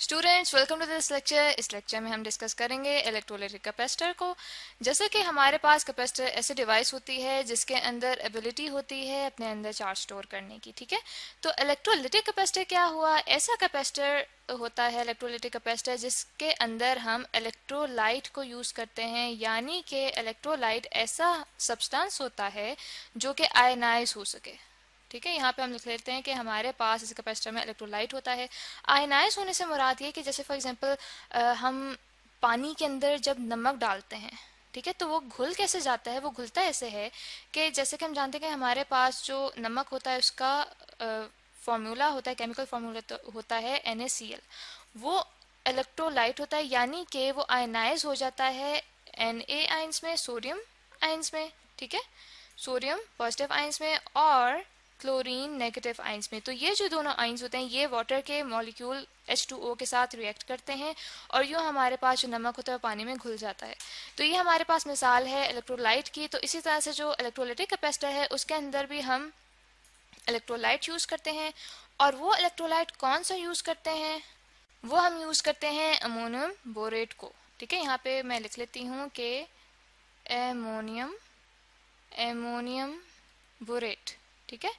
Students welcome to this lecture. इस lecture में हम डिस्कस करेंगे इलेक्ट्रोलाइटिक कैपेसिटर को। जैसा कि हमारे पास कैपेसिटर ऐसे डिवाइस होती है जिसके अंदर एबिलिटी होती है अपने अंदर चार्ज स्टोर करने की, ठीक है। तो इलेक्ट्रोलाइटिक कैपेसिटर क्या हुआ? ऐसा कैपेसिटर होता है इलेक्ट्रोलाइटिक कैपेसिटर जिसके अंदर हम इलेक्ट्रोलाइट को यूज करते हैं, यानी कि इलेक्ट्रोलाइट ऐसा सब्सटेंस होता है जो कि आयनाइज हो सके, ठीक है। यहाँ पे हम लिख लेते हैं कि हमारे पास इस कैपेसिटर में इलेक्ट्रोलाइट होता है। आयनाइज होने से मुराद ये कि जैसे फॉर एग्जांपल हम पानी के अंदर जब नमक डालते हैं, ठीक है, तो वो घुल कैसे जाता है? वो घुलता ऐसे है कि जैसे कि हम जानते हैं कि हमारे पास जो नमक होता है उसका फॉर्मूला होता है, केमिकल फार्मूला होता है NaCl। वो इलेक्ट्रोलाइट होता है, यानी कि वो आयनाइज हो जाता है Na आइंस में, सोडियम आइंस में, ठीक है, सोडियम पॉजिटिव आइंस में और क्लोरीन नेगेटिव आइंस में। तो ये जो दोनों आइंस होते हैं ये वाटर के मॉलिक्यूल H2O के साथ रिएक्ट करते हैं और यूँ हमारे पास जो नमक होता है पानी में घुल जाता है। तो ये हमारे पास मिसाल है इलेक्ट्रोलाइट की। तो इसी तरह से जो इलेक्ट्रोलाइटिक कैपेसिटर है उसके अंदर भी हम इलेक्ट्रोलाइट यूज़ करते हैं। और वो इलेक्ट्रोलाइट कौन सा यूज़ करते हैं? वो हम यूज़ करते हैं अमोनियम बोरेट को, ठीक है। यहाँ पे मैं लिख लेती हूँ कि एमोनियम बोरेट, ठीक है।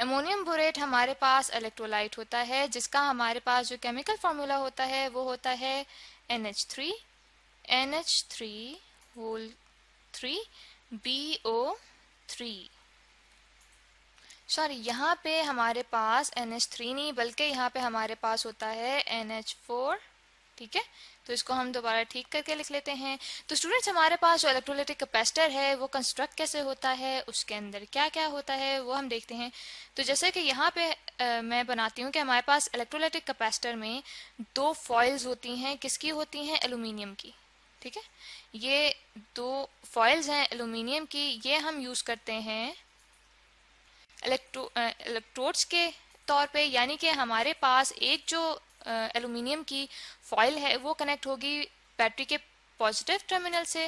एमोनियम बोरेट हमारे पास इलेक्ट्रोलाइट होता है जिसका हमारे पास जो केमिकल फार्मूला होता है वो होता है NH3 BO3। सॉरी, यहाँ पे हमारे पास NH3 नहीं बल्कि यहाँ पे हमारे पास होता है NH4, ठीक है। तो इसको हम दोबारा ठीक करके लिख लेते हैं। तो स्टूडेंट्स हमारे पास जो इलेक्ट्रोलाइटिक कैपेसिटर है वो कंस्ट्रक्ट कैसे होता है, उसके अंदर क्या क्या होता है वो हम देखते हैं। तो जैसे कि यहाँ पे मैं बनाती हूँ कि हमारे पास इलेक्ट्रोलाइटिक कैपेसिटर में दो फॉइल्स होती हैं। किसकी होती हैं? एलुमिनियम की, ठीक है। ये दो फॉइल्स हैं एलुमिनियम की, ये हम यूज़ करते हैं इलेक्ट्रोड्स के तौर पर। यानी कि हमारे पास एक जो एलुमिनियम की फॉइल है वो कनेक्ट होगी बैटरी के पॉजिटिव टर्मिनल से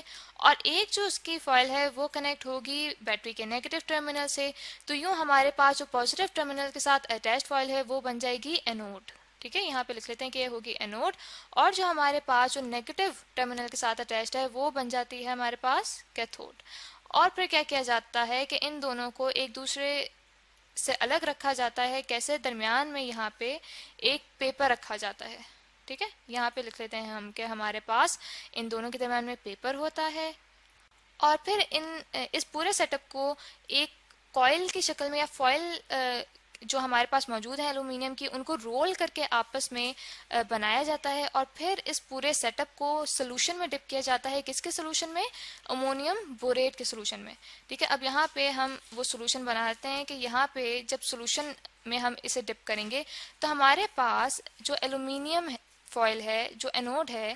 और एक जो उसकी फॉइल है वो कनेक्ट होगी बैटरी के नेगेटिव टर्मिनल से। तो यूँ हमारे पास जो पॉजिटिव टर्मिनल के साथ अटैच्ड फॉइल है वो बन जाएगी एनोड, ठीक है। यहाँ पे लिख लेते हैं कि ये होगी एनोड। और जो हमारे पास जो नेगेटिव टर्मिनल के साथ अटैच्ड है वो बन जाती है हमारे पास कैथोड। और फिर क्या किया जाता है कि इन दोनों को एक दूसरे से अलग रखा जाता है। कैसे? दरमियान में यहाँ पे एक पेपर रखा जाता है, ठीक है। यहाँ पे लिख लेते हैं हम कि हमारे पास इन दोनों के दरमियान में पेपर होता है। और फिर इस पूरे सेटअप को एक कॉइल की शक्ल में या फॉइल जो हमारे पास मौजूद है एलुमिनियम की, उनको रोल करके आपस में बनाया जाता है। और फिर इस पूरे सेटअप को सोल्यूशन में डिप किया जाता है। किसके सोल्यूशन में? अमोनियम बोरेट के सोल्यूशन में, ठीक है। अब यहाँ पे हम वो सोल्यूशन बनाते हैं कि यहाँ पे जब सोल्यूशन में हम इसे डिप करेंगे तो हमारे पास जो एलुमिनियम फॉयल है जो एनोड है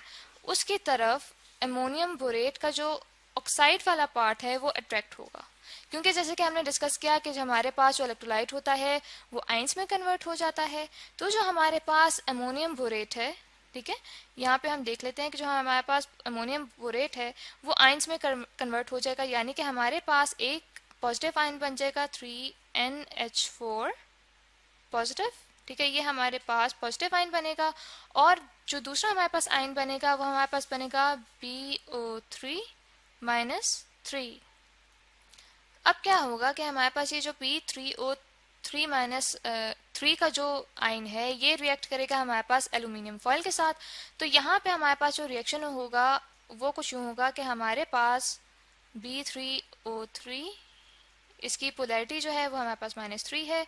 उसकी तरफ अमोनियम बोरेट का जो ऑक्साइड वाला पार्ट है वो अट्रैक्ट होगा, क्योंकि जैसे कि हमने डिस्कस किया कि जो हमारे पास जो इलेक्ट्रोलाइट होता है वो आइंस में कन्वर्ट हो जाता है। तो जो हमारे पास अमोनियम बोरेट है, ठीक है, यहाँ पे हम देख लेते हैं कि जो हमारे पास अमोनियम बोरेट है वो आइंस में कन्वर्ट हो जाएगा, यानी कि हमारे पास एक पॉजिटिव आयन बन जाएगा 3NH4 पॉजिटिव, ठीक है। ये हमारे पास पॉजिटिव आयन बनेगा। और जो दूसरा हमारे पास आयन बनेगा वो हमारे पास बनेगा BO3 - 3। अब क्या होगा कि हमारे पास ये जो B3O3 - 3 का जो आयन है ये रिएक्ट करेगा हमारे पास एलुमिनियम फॉइल के साथ। तो यहाँ पे हमारे पास जो रिएक्शन होगा वो कुछ यूँ होगा कि हमारे पास B3O3 इसकी पोलैरिटी जो है वो हमारे पास -3 है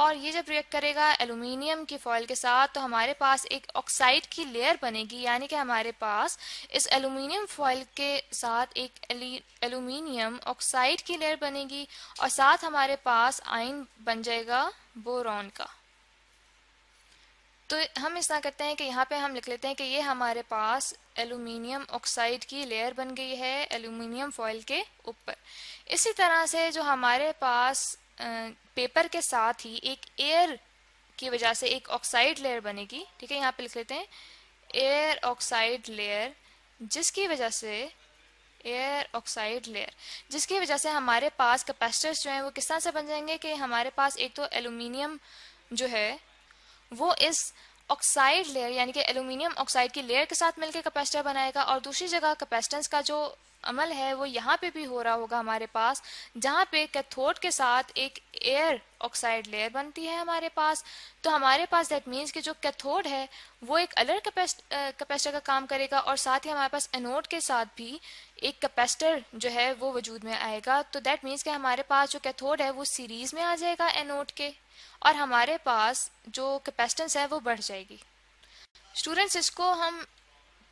और ये जब रिएक्ट करेगा एलुमिनियम की फॉइल के साथ तो हमारे पास एक ऑक्साइड की लेयर बनेगी, यानी कि हमारे पास इस एलुमिनियम फॉइल के साथ एक एलुमिनियम ऑक्साइड की लेयर बनेगी और साथ हमारे पास आयन बन जाएगा बोरॉन का। तो हम इस तरह करते हैं कि यहाँ पे हम लिख लेते हैं कि ये हमारे पास एलुमिनियम ऑक्साइड की लेयर बन गई है एलुमिनियम फॉइल के ऊपर। इसी तरह से जो हमारे पास पेपर के साथ ही एक एयर की वजह से एक ऑक्साइड लेयर बनेगी, ठीक है। यहाँ पे लिख लेते हैं एयर ऑक्साइड लेयर, जिसकी वजह से हमारे पास कैपेसिटर्स जो हैं वो किस तरह से बन जाएंगे कि हमारे पास एक तो एलुमिनियम जो है वो इस ऑक्साइड लेयर यानी कि एल्यूमिनियम ऑक्साइड की लेयर के साथ मिलकर कैपेसिटर बनाएगा। और दूसरी जगह कैपेसिटेंस का जो अमल है वो यहाँ पे भी हो रहा होगा हमारे पास, जहाँ पे कैथोड के साथ एक एयर ऑक्साइड लेयर बनती है हमारे पास। तो हमारे पास दैट मीन्स कि जो कैथोड है वो एक अलग कैपेसिटर का काम करेगा और साथ ही हमारे पास एनोड के साथ भी एक कैपेसिटर जो है वो वजूद में आएगा। तो दैट मीन्स कि हमारे पास जो कैथोड है वो सीरीज में आ जाएगा एनोड के, और हमारे पास जो कैपेसिटेंस है वो बढ़ जाएगी। स्टूडेंट्स, इसको हम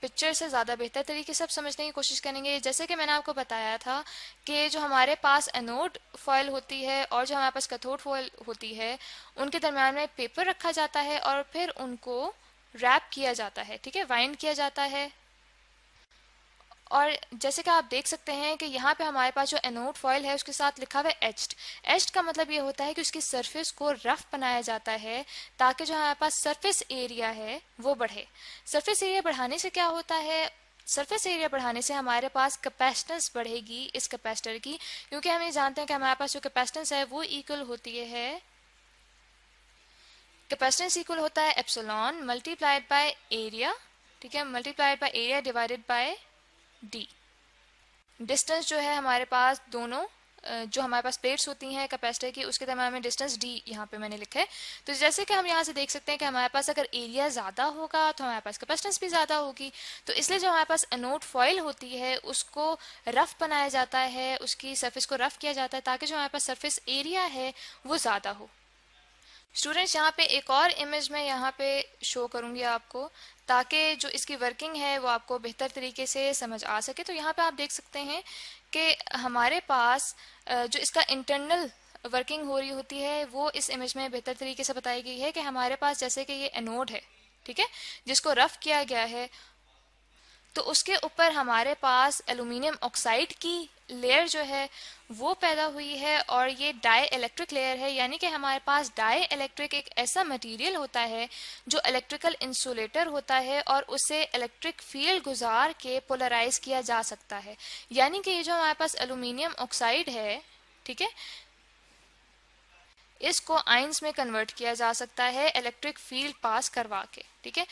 पिक्चर से ज़्यादा बेहतर तरीके से समझने की कोशिश करेंगे। जैसे कि मैंने आपको बताया था कि जो हमारे पास एनोड फॉयल होती है और जो हमारे पास कैथोड फॉयल होती है, उनके दरम्यान में पेपर रखा जाता है और फिर उनको रैप किया जाता है, ठीक है, वाइंड किया जाता है। और जैसे कि आप देख सकते हैं कि यहाँ पे हमारे पास जो एनोड फॉयल है उसके साथ लिखा हुआ है एच्ड। एच्ड का मतलब ये होता है कि उसकी सरफेस को रफ बनाया जाता है ताकि जो हमारे पास सरफेस एरिया है वो बढ़े। सरफेस एरिया बढ़ाने से क्या होता है? सरफेस एरिया बढ़ाने से हमारे पास कैपेसिटेंस बढ़ेगी इस कैपेसिटर की, क्योंकि हम ये जानते हैं कि हमारे पास जो कैपेसिटेंस है वो इक्वल होती है, कैपेसिटेंस इक्वल होता है एप्सिलॉन मल्टीप्लाइड बाय एरिया, ठीक है, multiplied by area divided by D. Distance जो है हमारे पास दोनों जो हमारे पास प्लेट्स होती हैं कैपेसिटर की उसके दरम्यान में डिस्टेंस डी यहाँ पे मैंने लिखा है। तो जैसे कि हम यहाँ से देख सकते हैं कि हमारे पास अगर एरिया ज़्यादा होगा तो हमारे पास कैपेसिटेंस भी ज़्यादा होगी। तो इसलिए जो हमारे पास एनोड फॉयल होती है उसको रफ बनाया जाता है, उसकी सरफेस को रफ किया जाता है ताकि जो हमारे पास सरफेस एरिया है वो ज़्यादा हो। स्टूडेंट्स, यहाँ पे एक और इमेज मैं यहाँ पे शो करूँगी आपको ताकि जो इसकी वर्किंग है वो आपको बेहतर तरीके से समझ आ सके। तो यहाँ पे आप देख सकते हैं कि हमारे पास जो इसका इंटरनल वर्किंग हो रही होती है वो इस इमेज में बेहतर तरीके से बताई गई है कि हमारे पास जैसे कि ये एनोड है, ठीक है, जिसको रफ किया गया है, तो उसके ऊपर हमारे पास एल्यूमिनियम ऑक्साइड की लेयर जो है वो पैदा हुई है और ये डाई इलेक्ट्रिक लेयर है। यानी कि हमारे पास डाई इलेक्ट्रिक एक ऐसा मटेरियल होता है जो इलेक्ट्रिकल इंसुलेटर होता है और उसे इलेक्ट्रिक फील्ड गुजार के पोलराइज किया जा सकता है। यानी कि ये जो हमारे पास एल्यूमिनियम ऑक्साइड है, ठीक है, इसको आयंस में कन्वर्ट किया जा सकता है इलेक्ट्रिक फील्ड पास करवा के, ठीक है।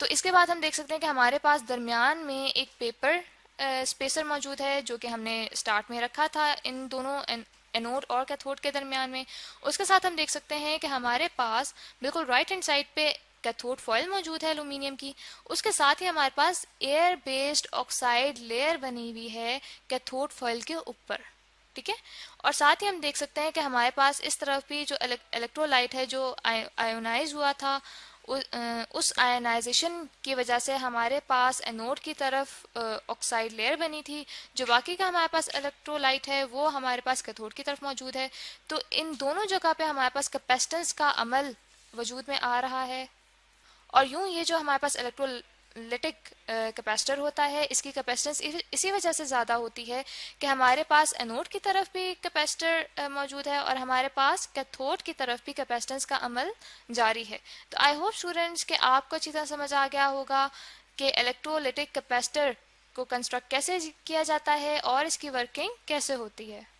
तो इसके बाद हम देख सकते हैं कि हमारे पास दरमियान में एक पेपर स्पेसर मौजूद है जो कि हमने स्टार्ट में रखा था इन दोनों एनोड और कैथोड के दरमियान में। उसके साथ हम देख सकते हैं कि हमारे पास बिल्कुल राइट हैंड साइड पे कैथोड फॉयल मौजूद है एल्यूमिनियम की, उसके साथ ही हमारे पास एयर बेस्ड ऑक्साइड लेयर बनी हुई है कैथोड फॉयल के ऊपर, ठीक है। और साथ ही हम देख सकते हैं कि हमारे पास इस तरफ भी जो इलेक्ट्रोलाइट है जो आयोनाइज हुआ था उस आयनाइजेशन की वजह से हमारे पास एनोड की तरफ ऑक्साइड लेयर बनी थी, जो बाकी का हमारे पास इलेक्ट्रोलाइट है वो हमारे पास कैथोड की तरफ मौजूद है। तो इन दोनों जगह पे हमारे पास कैपेसिटेंस का अमल वजूद में आ रहा है और यूं ये जो हमारे पास इलेक्ट्रोलाइटिक कैपेसिटर होता है इसकी कैपेसिटेंस इसी वजह से ज़्यादा होती है कि हमारे पास एनोड की तरफ भी कैपेसिटर मौजूद है और हमारे पास कैथोड की तरफ भी कैपेसिटेंस का अमल जारी है। तो आई होप स्टूडेंट्स कि आपको अच्छी तरह समझ आ गया होगा कि इलेक्ट्रोलाइटिक कैपेसिटर को कंस्ट्रक्ट कैसे किया जाता है और इसकी वर्किंग कैसे होती है।